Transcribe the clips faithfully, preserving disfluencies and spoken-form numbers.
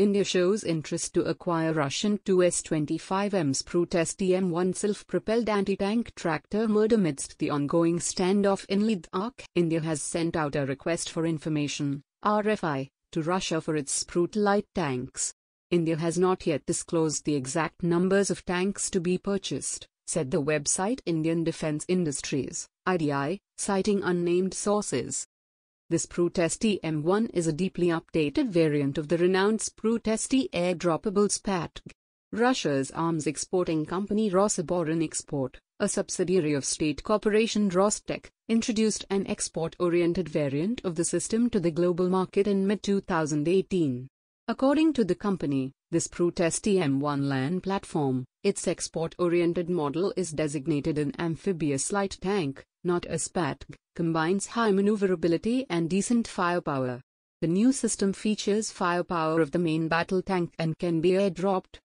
India shows interest to acquire Russian two S twenty-five M Sprut S D M one self-propelled anti-tank tractor mud amidst the ongoing standoff in Ladakh. India has sent out a request for information, R F I, to Russia for its Sprut light tanks. India has not yet disclosed the exact numbers of tanks to be purchased, said the website Indian Defence Industries, I D I, citing unnamed sources. The Sprut S D M one is a deeply updated variant of the renowned Sprut S T airdroppable S P A T G. Russia's arms exporting company Rosoboronexport, a subsidiary of state corporation Rostec, introduced an export-oriented variant of the system to the global market in mid two thousand eighteen. According to the company, the Sprut S D M one land platform, its export-oriented model is designated an amphibious light tank, not a S P A T G, combines high maneuverability and decent firepower. The new system features firepower of the main battle tank and can be airdropped.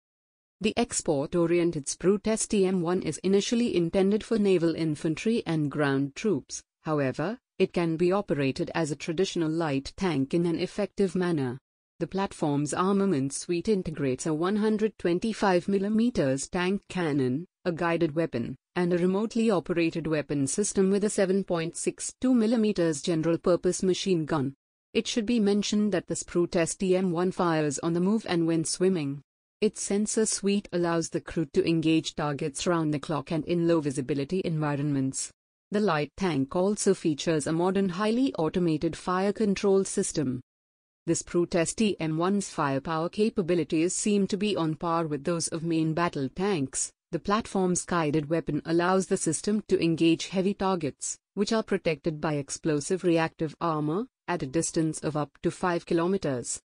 The export-oriented Sprut S D M one is initially intended for naval infantry and ground troops, however, it can be operated as a traditional light tank in an effective manner. The platform's armament suite integrates a one hundred twenty-five millimeter tank cannon, a guided weapon, and a remotely operated weapon system with a seven point six two millimeter general-purpose machine gun. It should be mentioned that the Sprut S D M one fires on the move and when swimming. Its sensor suite allows the crew to engage targets round the clock and in low-visibility environments. The light tank also features a modern highly automated fire control system. The Sprut S D M one's firepower capabilities seem to be on par with those of main battle tanks. The platform's guided weapon allows the system to engage heavy targets, which are protected by explosive reactive armor, at a distance of up to five kilometers.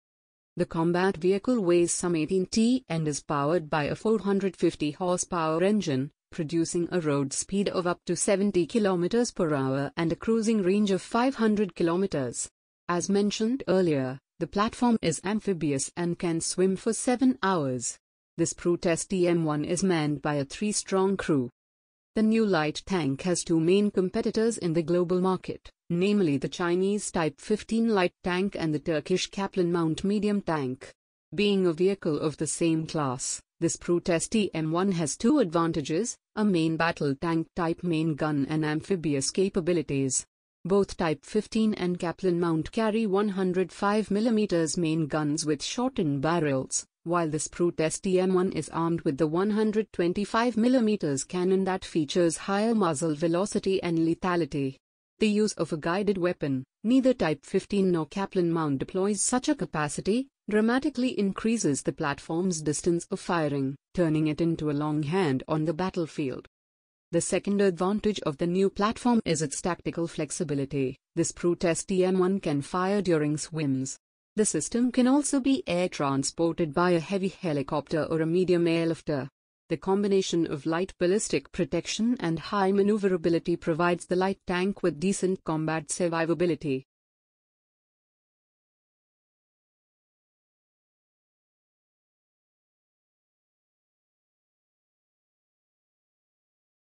The combat vehicle weighs some eighteen tons and is powered by a four hundred fifty horsepower engine, producing a road speed of up to seventy kilometers per hour and a cruising range of five hundred kilometers. As mentioned earlier, the platform is amphibious and can swim for seven hours. The Sprut S D M one is manned by a three-strong crew. The new light tank has two main competitors in the global market, namely the Chinese Type fifteen light tank and the Turkish Kaplan mount medium tank. Being a vehicle of the same class, the Sprut S D M one has two advantages, a main battle tank type main gun and amphibious capabilities. Both Type fifteen and Kaplan mount carry one hundred five millimeter main guns with shortened barrels, while the Sprut S D M one is armed with the one hundred twenty-five millimeter cannon that features higher muzzle velocity and lethality. The use of a guided weapon, neither Type fifteen nor Kaplan mount deploys such a capacity, dramatically increases the platform's distance of firing, turning it into a longhand on the battlefield. The second advantage of the new platform is its tactical flexibility. The Sprut S D M one can fire during swims. The system can also be air transported by a heavy helicopter or a medium airlifter. The combination of light ballistic protection and high maneuverability provides the light tank with decent combat survivability.